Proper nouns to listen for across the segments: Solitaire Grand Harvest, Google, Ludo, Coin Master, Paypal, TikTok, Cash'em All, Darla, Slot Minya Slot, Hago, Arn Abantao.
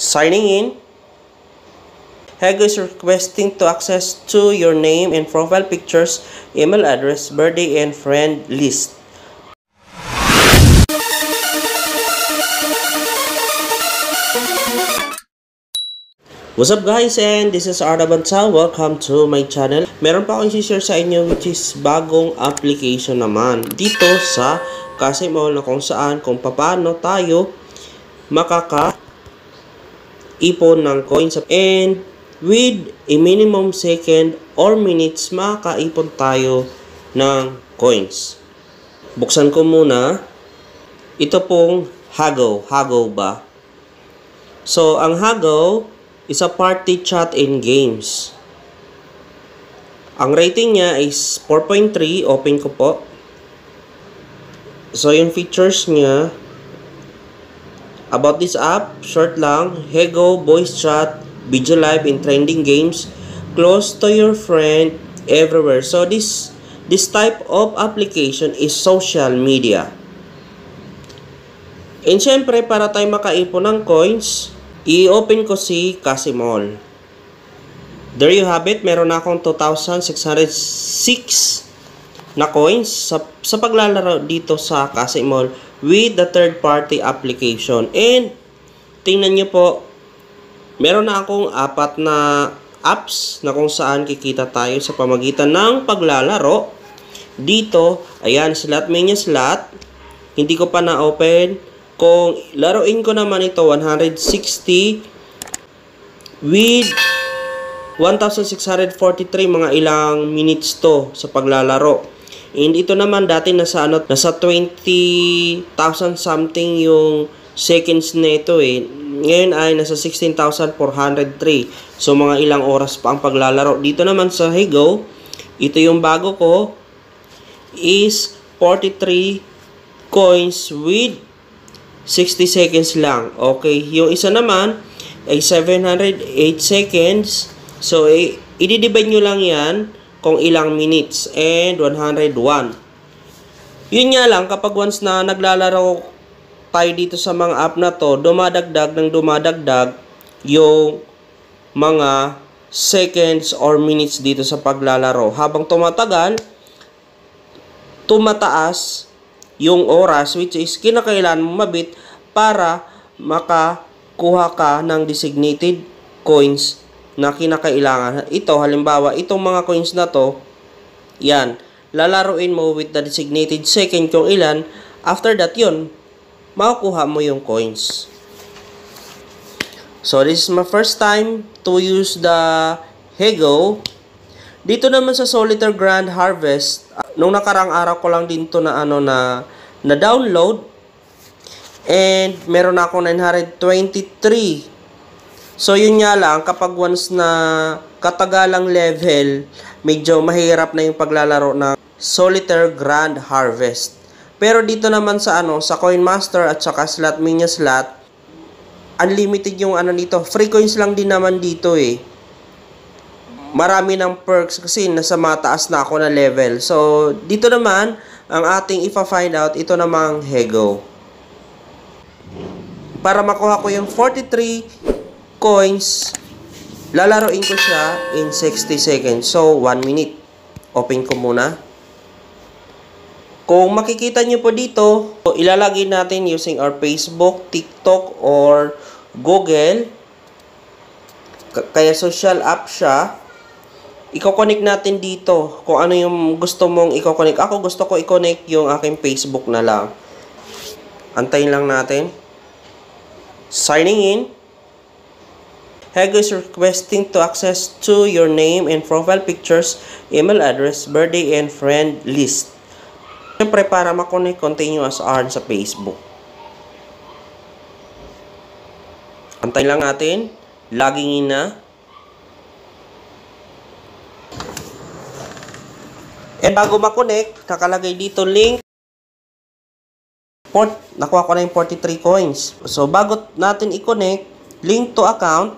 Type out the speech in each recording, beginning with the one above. Signing in, Hago is requesting to access to your name and profile pictures, email address, birthday, and friend list. What's up guys, and this is Arn Abantao. Welcome to my channel. Meron pa akong i-share sa inyo which is bagong application naman dito sa Cash'em All na kung saan kung paano tayo makaka-ipon ng coins. And with a minimum second or minutes, makaka-ipon tayo ng coins. Buksan ko muna. Ito pong Hago. Hago ba? So, ang Hago is a party chat and games. Ang rating niya is 4.3. Open ko po. So, yung features niya. About this app, short lang. Hago, voice chat, video live, and trending games. Close to your friend everywhere. So, this type of application is social media. And syempre, para tayo makaipon ng coins, i-open ko si Cash'em All. There you have it. Meron na akong 2,606 na coins sa paglalaro dito sa Cash'em All with the third party application. And tingnan nyo po, meron na akong 4 na apps na kung saan kikita tayo sa pamagitan ng paglalaro dito. Ayan, Slot Minya Slot. Hindi ko pa na-open. Kung laruin ko naman ito, 160 with 1,643 mga ilang minutes to sa paglalaro. And ito naman dati nasa 20,000 something yung seconds na ito eh. Ngayon ay nasa 16,403. So mga ilang oras pa ang paglalaro. Dito naman sa Hago, ito yung bago ko is 43 coins with 60 seconds lang. Okay, yung isa naman ay 708 seconds. So, i-divide nyo lang yan kung ilang minutes and 101. Yun nga lang, kapag once na naglalaro tayo dito sa mga app na to, dumadagdag yung mga seconds or minutes dito sa paglalaro. Habang tumatagal, tumataas yung oras which is kinakailan mo mabit para makakuha ka ng designated coins na kinakailangan. Ito, halimbawa, itong mga coins na to, yan, lalaruin mo with the designated second kung ilan. After that, yun, makukuha mo yung coins. So, this is my first time to use the Hago. Dito naman sa Solitaire Grand Harvest, nung nakarang araw ko lang din to na download, and meron na akong 923. So yun nga lang, kapag once na katagalang level, medyo mahirap na yung paglalaro ng Solitaire Grand Harvest. Pero dito naman sa Coin Master at saka Slot Minya Slot, unlimited yung dito. Free coins lang din naman dito eh. Marami ng perks kasi nasa mataas na ako na level. So, dito naman, ang ating ipa-find out, ito namang Hago. Para makuha ko yung 43 coins, lalaroin ko siya in 60 seconds. So, 1 minute. Open ko muna. Kung makikita nyo po dito, ilalagay natin using our Facebook, TikTok, or Google. Kaya social app siya. I-connect natin dito kung ano yung gusto mong i-connect. Ako gusto ko i-connect yung aking Facebook na lang. Antayin lang natin. Signing in. Hago is requesting to access to your name and profile pictures, email address, birthday, and friend list. Siyempre para makonect, continue as Arn sa Facebook. Antayin lang natin. Logging in na. And bago ma-connect, nakalagay dito link. Nakuha ko na yung 43 coins. So, bago natin i-connect, link to account.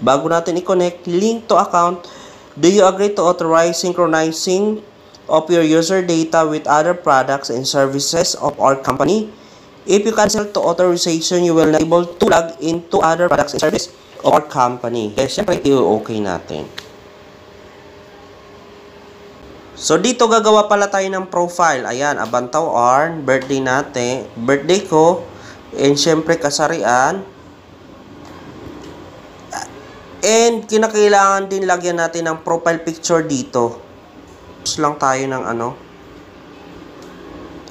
Bago natin i-connect, link to account. Do you agree to authorize synchronizing of your user data with other products and services of our company? If you cancel to authorization, you will not be able to log into other products and service or company. Kaya syempre, i-okay natin. So, dito gagawa pala tayo ng profile. Ayan, Abantao Arn, birthday natin. Birthday ko. And syempre, kasarian. And, kinakailangan din lagyan natin ng profile picture dito. Tapos lang tayo ng ano.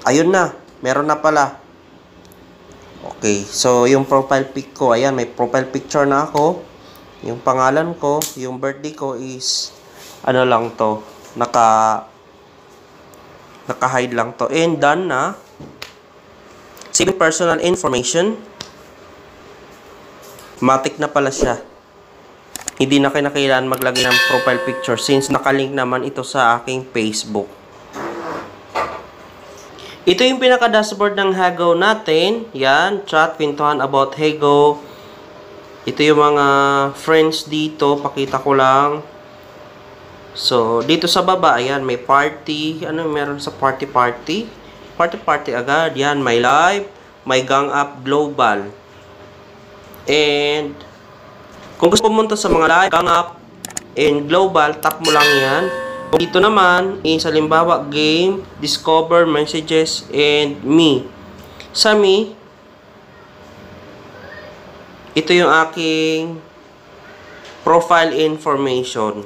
Ayun na. Meron na pala. Okay. So, yung profile pic ko. Ayan, may profile picture na ako. Yung pangalan ko, yung birthday ko is, ano lang to. Naka-hide lang to. And, done na. Save personal information. Matik na pala siya. Hindi na kinakailangan maglagay ng profile picture since nakalink naman ito sa aking Facebook. Ito yung pinaka-dashboard ng Hago natin. Yan, chat, pintuhan about Hago. Ito yung mga friends dito. Pakita ko lang. So, dito sa baba, ayan, may party. Ano meron sa party-party? Party-party agad. Yan, may live, may gang up global. And kung gusto pumunta sa mga live, gang up, and global, tap mo lang yan. Kung dito naman, is halimbawa, game, discover, messages, and me. Sa me, ito yung aking profile information.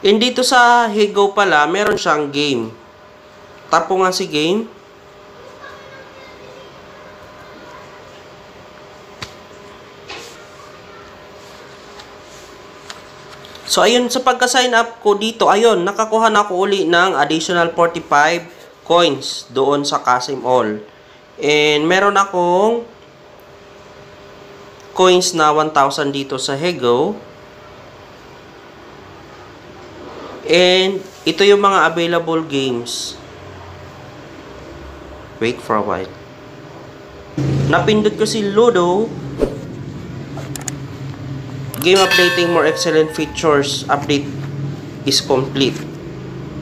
And dito sa Hago pala, meron siyang game. Tap po nga si game. So, ayun, sa pagka-sign up ko dito, ayun, nakakuha na ako uli ng additional 45 coins doon sa Cash'em All. And, meron akong coins na 1,000 dito sa Hago. And, ito yung mga available games. Wait for a while. Napindot ko si Ludo. Game updating more excellent features. Update is complete.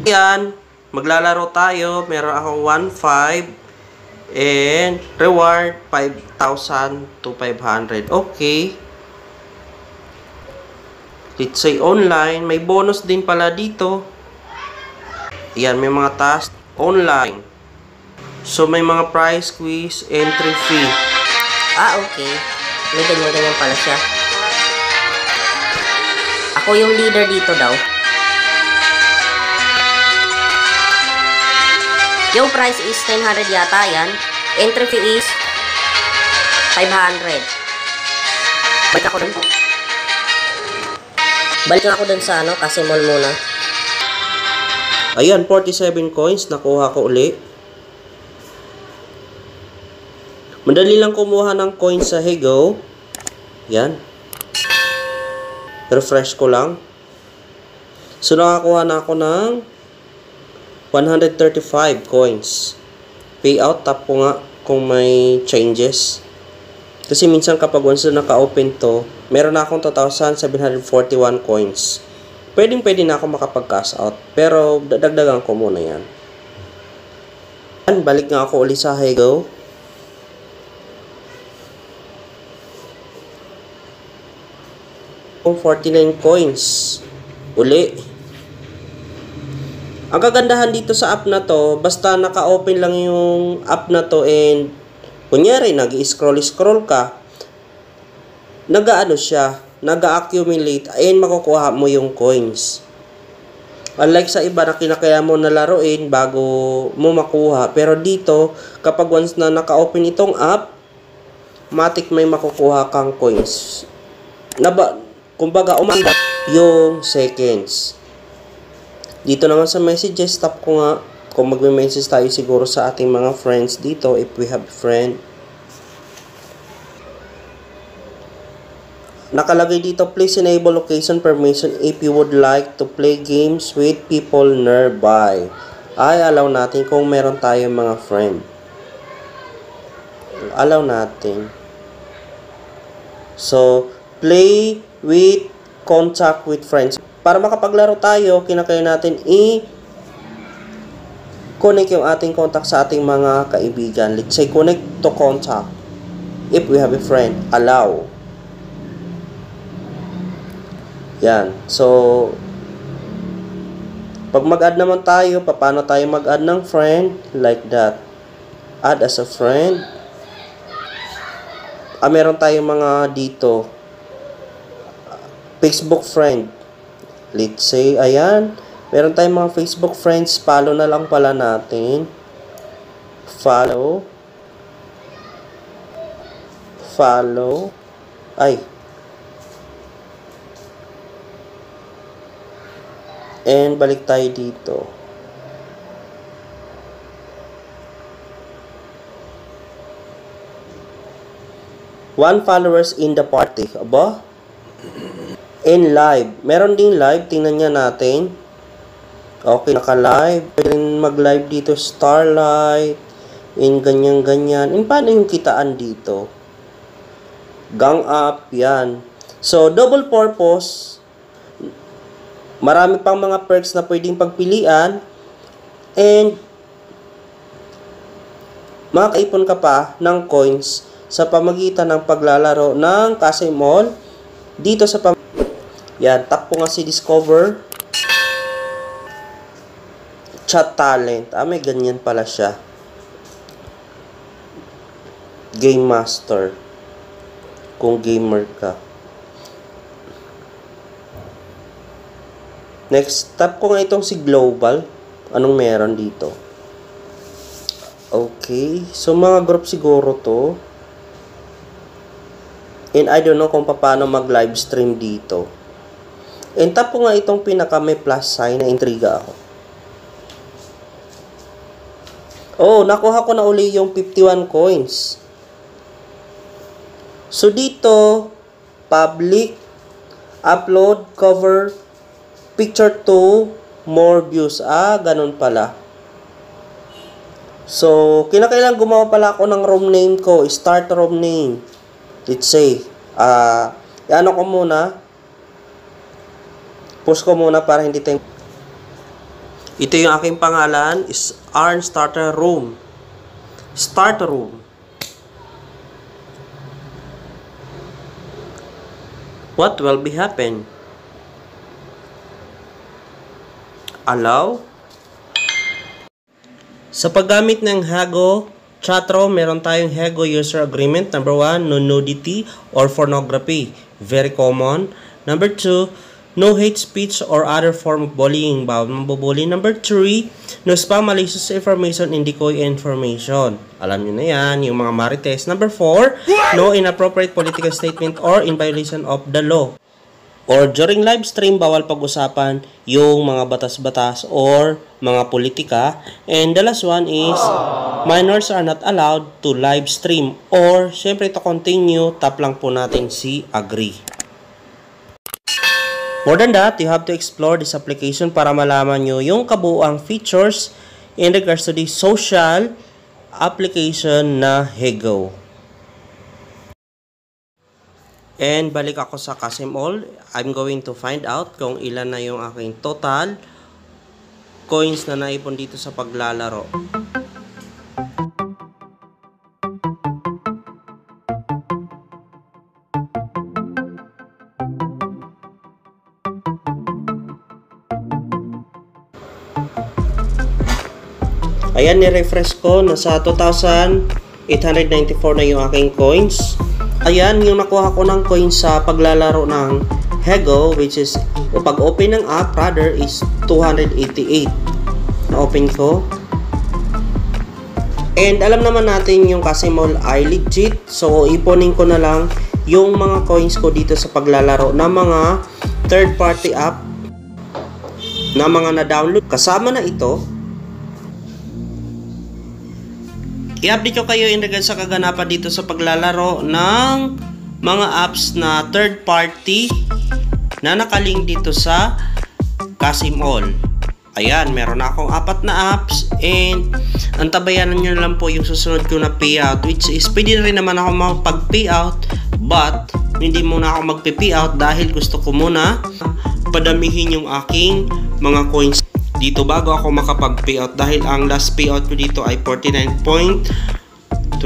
Ayan. Maglalaro tayo. Meron akong 1,500. And reward 5,000 to 500. Okay. Let's say online. May bonus din pala dito. Ayan. May mga task online. So may mga prize, quiz, entry fee. Ah, okay. May ganyan-ganyan pala siya. Ako yung leader dito daw. Yung price is 900 yata yan. Entry fee is 500. Balik ako dun sa ano, Cash'em All muna. Ayan, 47 coins. Nakuha ko uli. Madali lang kumuha ng coins sa Hago. Yan. Refresh ko lang. So, nakakuha na ako ng 135 coins. Payout, tap ko nga kung may changes. Kasi minsan kapag once na naka-open to, meron na akong 2,741 coins. Pwedeng-pwede na ako makapag-cash out. Pero, dadagdagan ko muna yan. Balik nga ako ulit sa Hago. Kung 49 coins uli. Ang kagandahan dito sa app na to, basta naka-open lang yung app na to and kunyari nag-i-scroll ka, nag-aano siya, nag-accumulate and makukuha mo yung coins. Unlike sa iba na kinakailangan mo na laruin bago mo makuha, pero dito kapag once na naka-open itong app, matik may makukuha kang coins. Kumbaga, umangat yung seconds. Dito naman sa messages, tap ko nga. Kung magme-message tayo siguro sa ating mga friends dito, if we have friend. Nakalagay dito, please enable location permission if you would like to play games with people nearby. Ay, allow natin kung meron tayong mga friend. Allow natin. So, play with contact with friends. Para makapaglaro tayo, kinakailangan natin connect yung ating contact sa ating mga kaibigan. Let's say, connect to contact. If we have a friend, allow. Yan. So, pag mag-add naman tayo, paano tayo mag-add ng friend? Like that. Add as a friend. Ah, meron tayong mga dito. Facebook friend. Let's say, ayan. Meron tayong mga Facebook friends. Follow na lang pala natin. Follow. Follow. Ay. And balik tayo dito. One followers in the party. Aba? In live. Meron ding live. Tingnan niya natin. Okay, naka-live. Pwede rin mag-live dito, Starlight, in ganyan-ganyan. In paano yung kitaan dito? Gang up, yan. So, double purpose. Marami pang mga perks na pwedeng pagpilian. And, makakaipon ka pa ng coins sa pamagitan ng paglalaro ng Cash'em All. Dito sa pamagitan. Yan, tap po nga si Discover. Chat talent. Ah, may ganyan pala siya. Game Master. Kung gamer ka. Next, tap ko nga itong si Global. Anong meron dito? Okay. So, mga group siguro to. And I don't know kung paano mag-live stream dito. And tap ko nga itong pinaka-may plus sign. Na-intriga ako. Oh, nakuha ko na uli yung 51 coins. So, dito, public, upload, cover, picture to, more views. Ah, ganun pala. So, kinakailan gumawa pala ako ng room name ko. Start room name. Let's say, ano ko muna? Post ko muna para hindi tayo... Ito yung aking pangalan is Arn Starter Room. Starter Room. What will be happen? Allow. Sa paggamit ng Hago chatroom, meron tayong Hago user agreement. Number 1, no nudity or pornography. Very common. Number 2, no hate speech or other form of bullying. Bawal mambubuli. Number 3, no spam, malicious information, and decoy information. Alam nyo na yan, yung mga marites. Number 4, no inappropriate political statement or in violation of the law. Or during live stream, bawal pag-usapan yung mga batas-batas or mga politika. And the last one is, minors are not allowed to live stream. Or, syempre to continue, tap lang po natin si agree. More than that, you have to explore this application para malaman nyo yung kabuuang features in regards to the social application na Hago. And balik ako sa Cash'em All. I'm going to find out kung ilan na yung aking total coins na naipon dito sa paglalaro. Ayan, ni-refresh ko. Nasa 2,894 na yung aking coins. Ayan, yung nakuha ko ng coins sa paglalaro ng Hago, which is, o pag-open ng app, rather, is 288. Na-open ko. And alam naman natin yung Cash'em All ay legit. So, iponin ko na lang yung mga coins ko dito sa paglalaro ng mga third-party app na mga na-download. Kasama na ito. I-update ko kayo in regards sa kaganapan dito sa paglalaro ng mga apps na third party na nakalink dito sa Cash'em All. Ayan, meron akong 4 na apps and antabayanan nyo lang po yung susunod ko na payout, which is pwede na rin naman ako magpag-payout, but hindi muna ako magpe-payout dahil gusto ko muna padamihin yung aking mga coins. dito bago ako makapag-payout dahil ang last payout ko dito ay 49.23.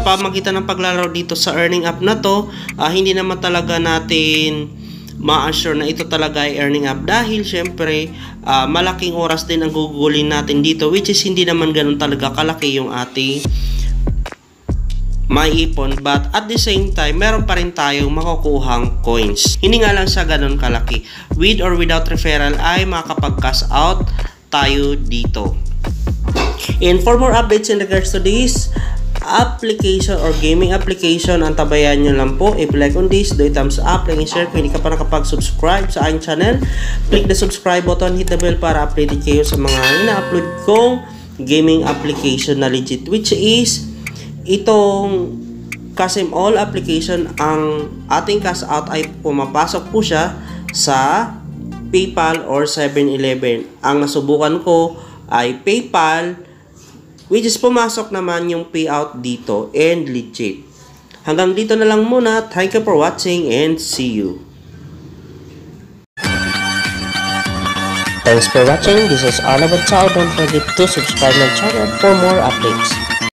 Pamagitan ng paglalaro dito sa earning up na to, hindi naman talaga natin ma-assure na ito talaga ay earning up dahil syempre malaking oras din ang gugulin natin dito, which is hindi naman ganun talaga kalaki yung ating maipon, but at the same time meron pa rin tayong makukuhang coins. Hindi nga lang sa ganun kalaki. With or without referral ay makakapag-cash out tayo dito. And for more updates in regards to this application or gaming application, antabayan nyo lang po. If like on this, do a thumbs up, like and share. Kung hindi ka pa nakapag-subscribe sa aking channel, click the subscribe button, hit the bell para updated kayo sa mga ina-upload kong gaming application na legit, which is itong Cash'em All application. Ang ating cash out ay pumapasok po siya sa Paypal or 7-Eleven. Ang nasubukan ko ay Paypal, which is pumasok naman yung payout dito and legit. Hanggang dito na lang muna. Thank you for watching and see you. Thanks for watching. This is Arn Abantao. Don't forget to subscribe my channel for more updates.